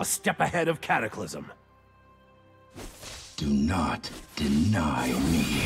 a step ahead of Cataclysm. Do not deny me.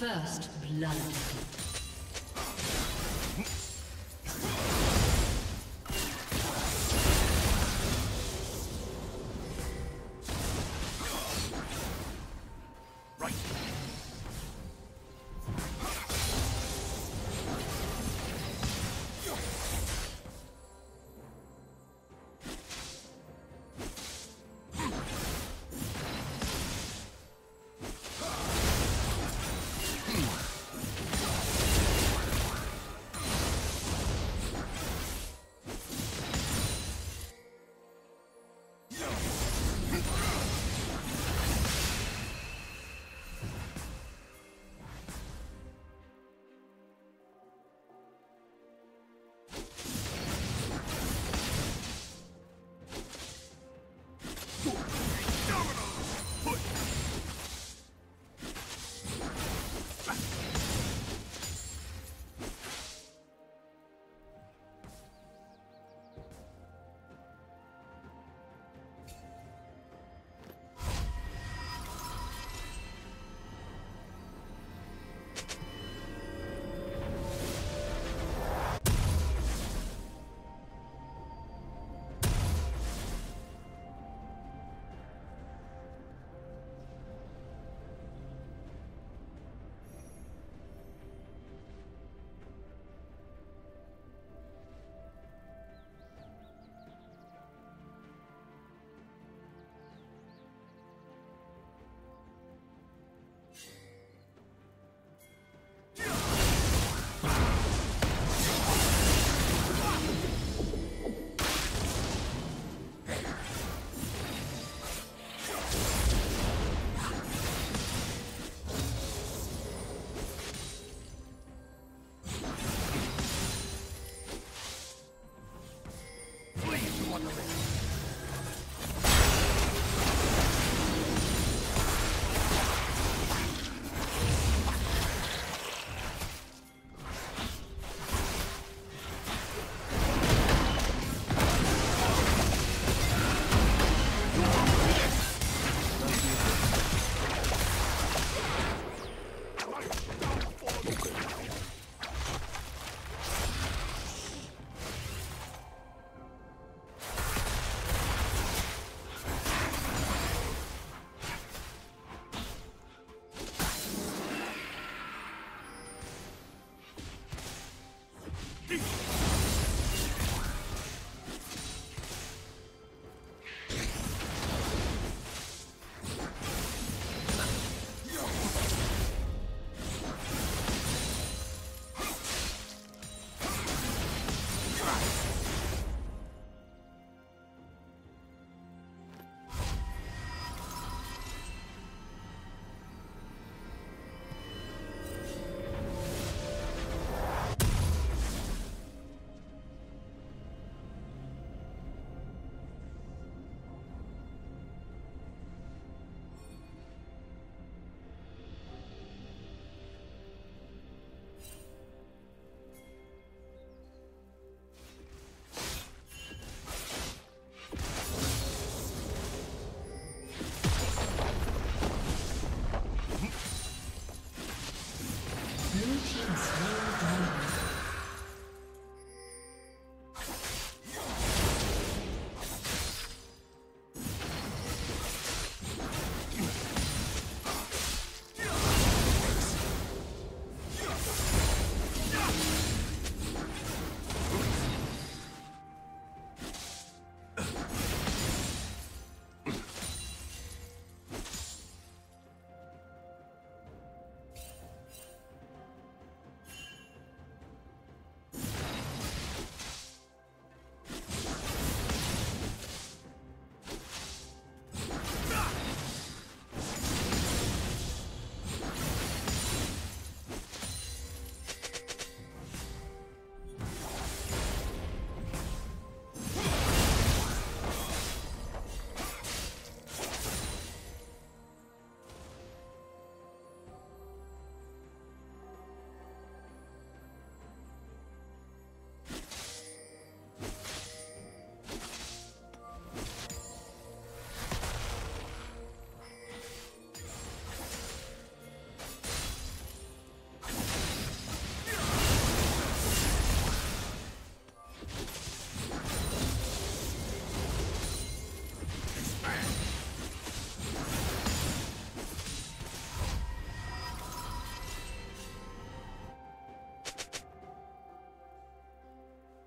First blood.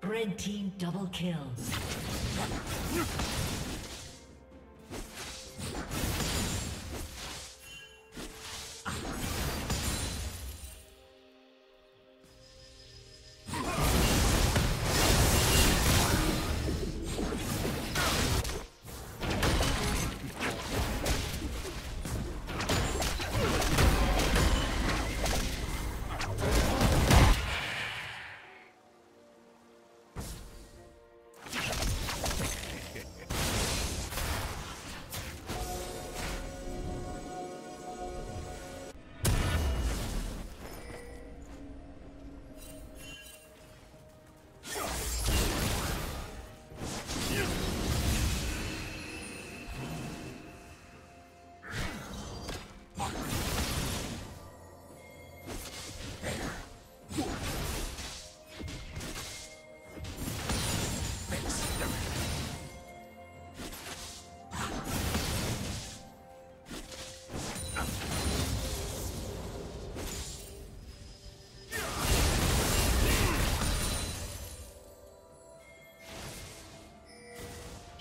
Red team double kill.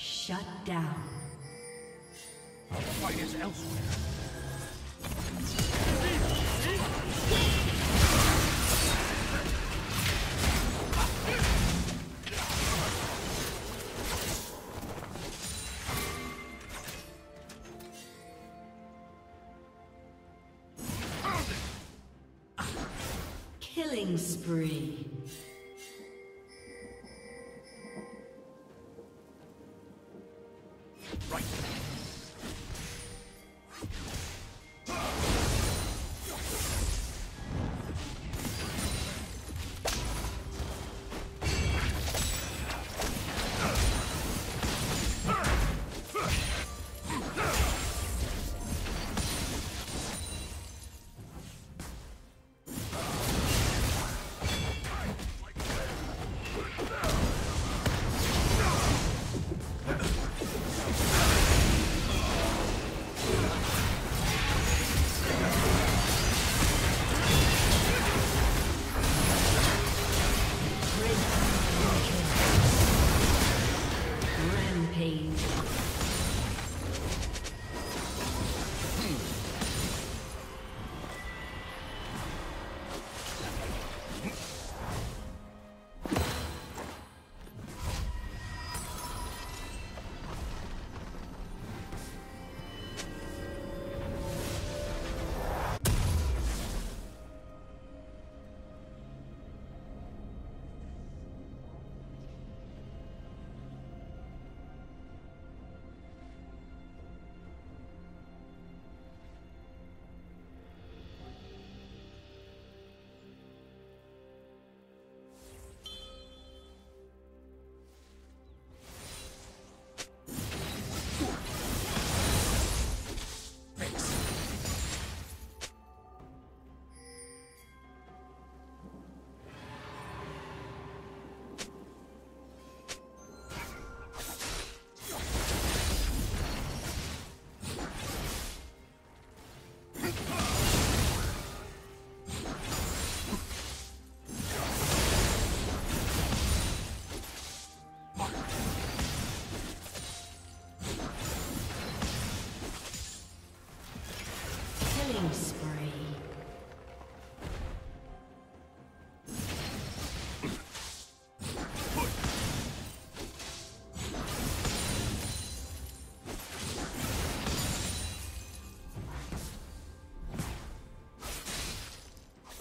Shut down. The fight is elsewhere. Killing spree.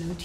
Blue